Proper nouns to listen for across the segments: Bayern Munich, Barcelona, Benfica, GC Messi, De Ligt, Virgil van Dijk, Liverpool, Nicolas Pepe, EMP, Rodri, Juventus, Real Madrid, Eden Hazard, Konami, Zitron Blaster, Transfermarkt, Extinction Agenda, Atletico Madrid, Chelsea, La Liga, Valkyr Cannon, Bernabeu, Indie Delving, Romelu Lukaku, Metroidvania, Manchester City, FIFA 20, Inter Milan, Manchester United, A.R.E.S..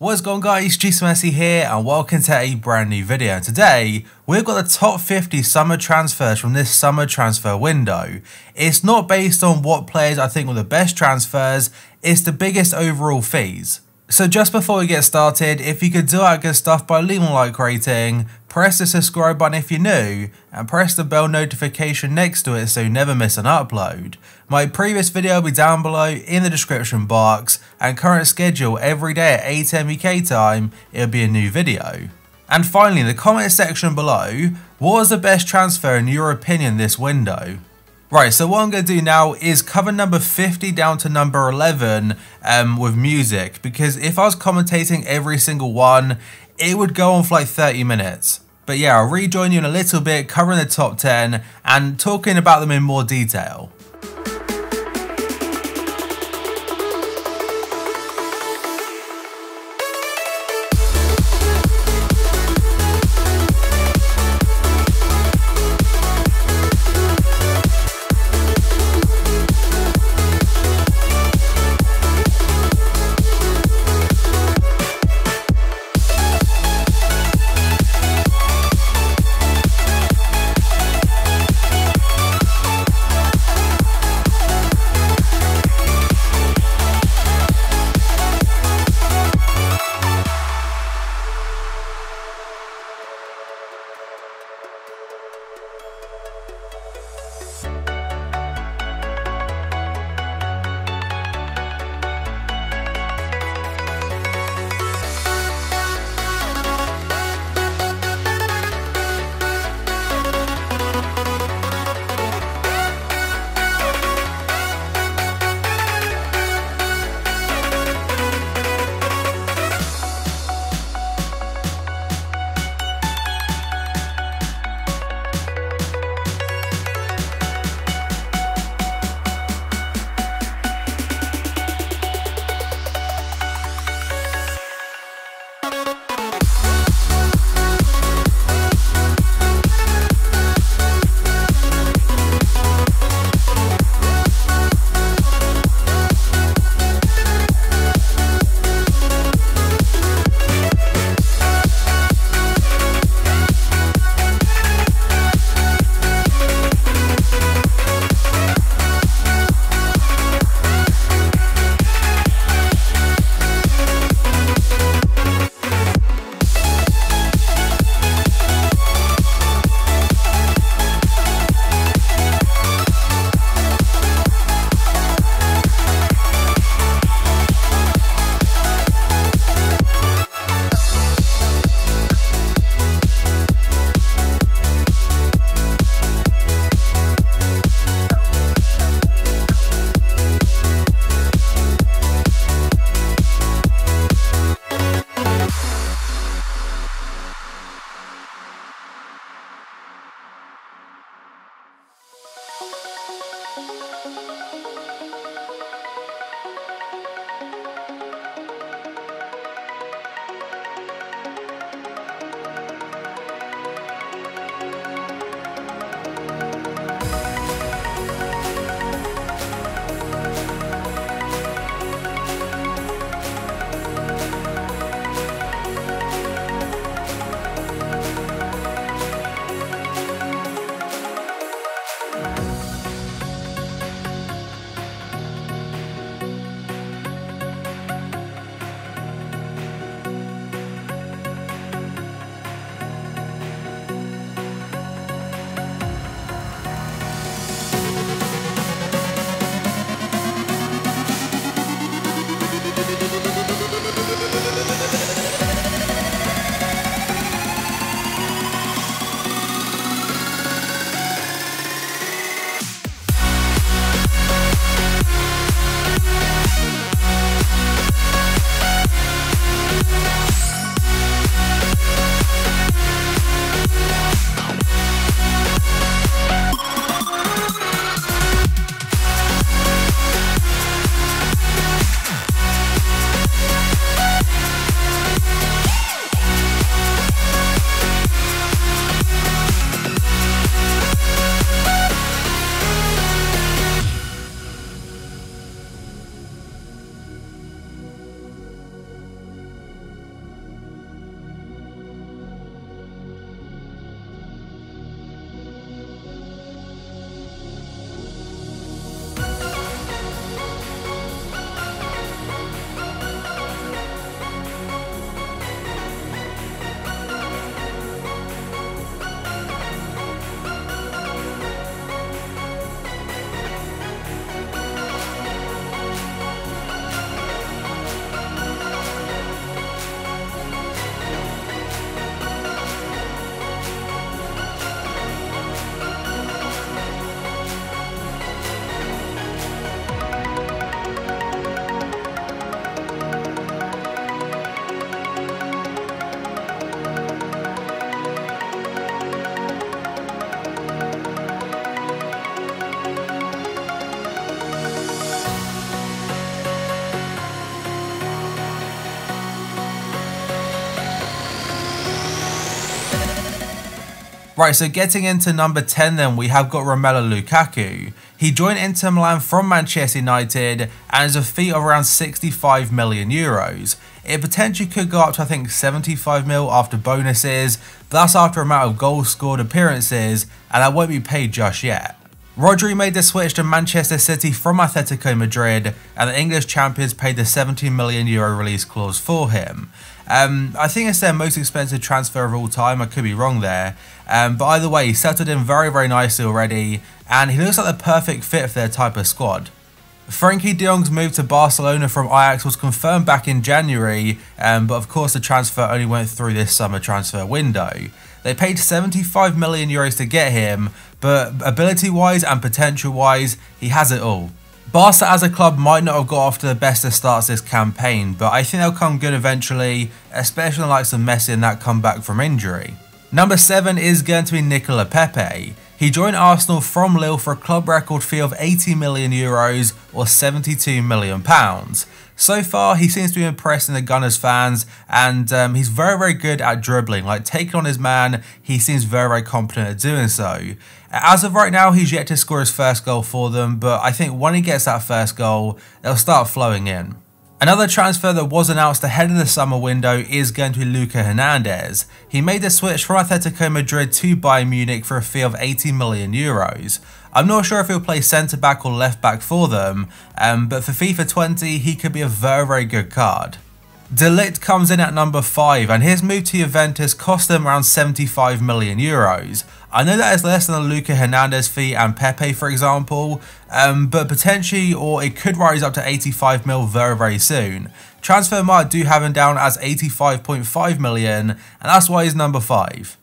What's going on, guys? GC Messi here and welcome to a brand new video. Today we've got the top 50 summer transfers from this summer transfer window. It's not based on what players I think were the best transfers, it's the biggest overall fees. So just before we get started, if you could do our good stuff by leaving a like rating, press the subscribe button if you're new and press the bell notification next to it so you never miss an upload. My previous video will be down below in the description box, and current schedule every day at 8am UK time, it'll be a new video. And finally, in the comments section below, what was the best transfer in your opinion this window? Right, so what I'm going to do now is cover number 50 down to number 11 with music, because if I was commentating every single one, it would go on for like 30 minutes. But yeah, I'll rejoin you in a little bit, covering the top 10 and talking about them in more detail. Right, so getting into number 10 then, we have got Romelu Lukaku. He joined Inter Milan from Manchester United and is a fee of around 65 million euros. It potentially could go up to, I think, 75 mil after bonuses, but that's after amount of goals scored appearances, and that won't be paid just yet. Rodri made the switch to Manchester City from Atletico Madrid, and the English champions paid the 17 million euro release clause for him. I think it's their most expensive transfer of all time, I could be wrong there. But either way, he settled in very, very nicely already, and he looks like the perfect fit for their type of squad. Frankie de Jong's move to Barcelona from Ajax was confirmed back in January, but of course the transfer only went through this summer transfer window. They paid 75 million euros to get him, but ability-wise and potential-wise, he has it all. Barca as a club might not have got off to the best of starts this campaign, but I think they'll come good eventually, especially the likes of Messi and that comeback from injury. Number 7 is going to be Nicolas Pepe. He joined Arsenal from Lille for a club record fee of 80 million euros or 72 million pounds. So far, he seems to be impressing the Gunners fans, and he's very, very good at dribbling. Like, taking on his man, he seems very, very competent at doing so. As of right now, he's yet to score his first goal for them, but I think when he gets that first goal, they'll start flowing in. Another transfer that was announced ahead of the summer window is going to be Luka Hernandez. He made the switch from Atletico Madrid to Bayern Munich for a fee of 80 million euros. I'm not sure if he'll play centre-back or left-back for them, but for FIFA 20, he could be a very, very good card. De Ligt comes in at number 5, and his move to Juventus cost them around 75 million euros. I know that is less than the Luka Hernandez fee and Pepe, for example, but potentially, or it could rise up to 85 mil very, very soon. Transfermarkt do have him down as 85.5 million, and that's why he's number 5.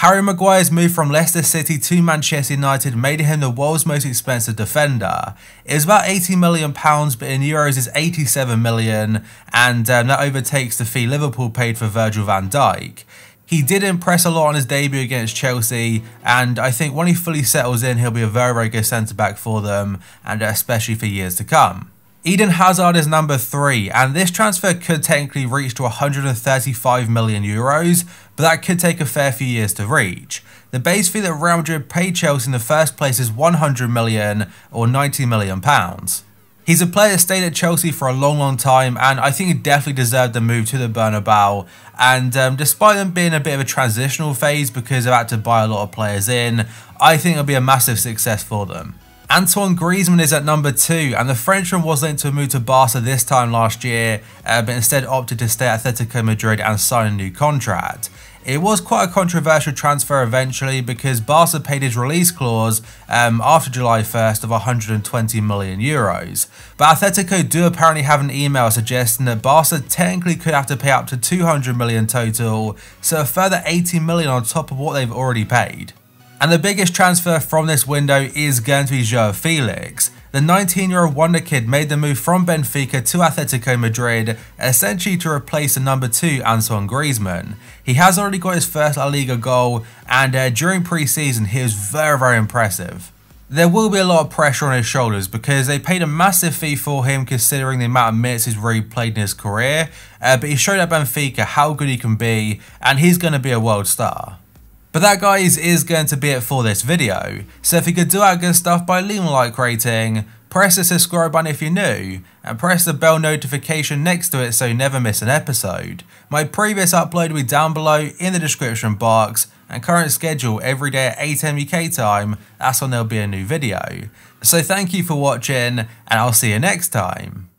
Harry Maguire's move from Leicester City to Manchester United made him the world's most expensive defender. It was about 80 million pounds, but in euros is 87 million, and that overtakes the fee Liverpool paid for Virgil van Dijk. He did impress a lot on his debut against Chelsea, and I think when he fully settles in, he'll be a very, very good centre-back for them, and especially for years to come. Eden Hazard is number 3, and this transfer could technically reach to 135 million euros, but that could take a fair few years to reach. The base fee that Real Madrid paid Chelsea in the first place is 100 million or 90 million pounds. He's a player that stayed at Chelsea for a long, long time, and I think he definitely deserved the move to the Bernabeu. And despite them being a bit of a transitional phase because they've had to buy a lot of players in, I think it'll be a massive success for them. Antoine Griezmann is at number 2, and the Frenchman was linked to a move to Barca this time last year, but instead opted to stay at Atletico Madrid and sign a new contract. It was quite a controversial transfer eventually because Barca paid his release clause after July 1st of 120 million euros. But Atletico do apparently have an email suggesting that Barca technically could have to pay up to 200 million total, so a further 80 million on top of what they've already paid. And the biggest transfer from this window is going to be Joao Felix. The 19-year-old wonder kid made the move from Benfica to Atletico Madrid, essentially to replace the number 2 Antoine Griezmann. He has already got his first La Liga goal, and during pre-season he was very, very impressive. There will be a lot of pressure on his shoulders because they paid a massive fee for him considering the amount of minutes he's really played in his career, but he showed at Benfica how good he can be, and he's going to be a world star. But that, guys, is going to be it for this video. So if you could do our good stuff by leaving a like rating, press the subscribe button if you're new, and press the bell notification next to it so you never miss an episode. My previous upload will be down below in the description box, and current schedule every day at 8am UK time, that's when there'll be a new video. So thank you for watching, and I'll see you next time.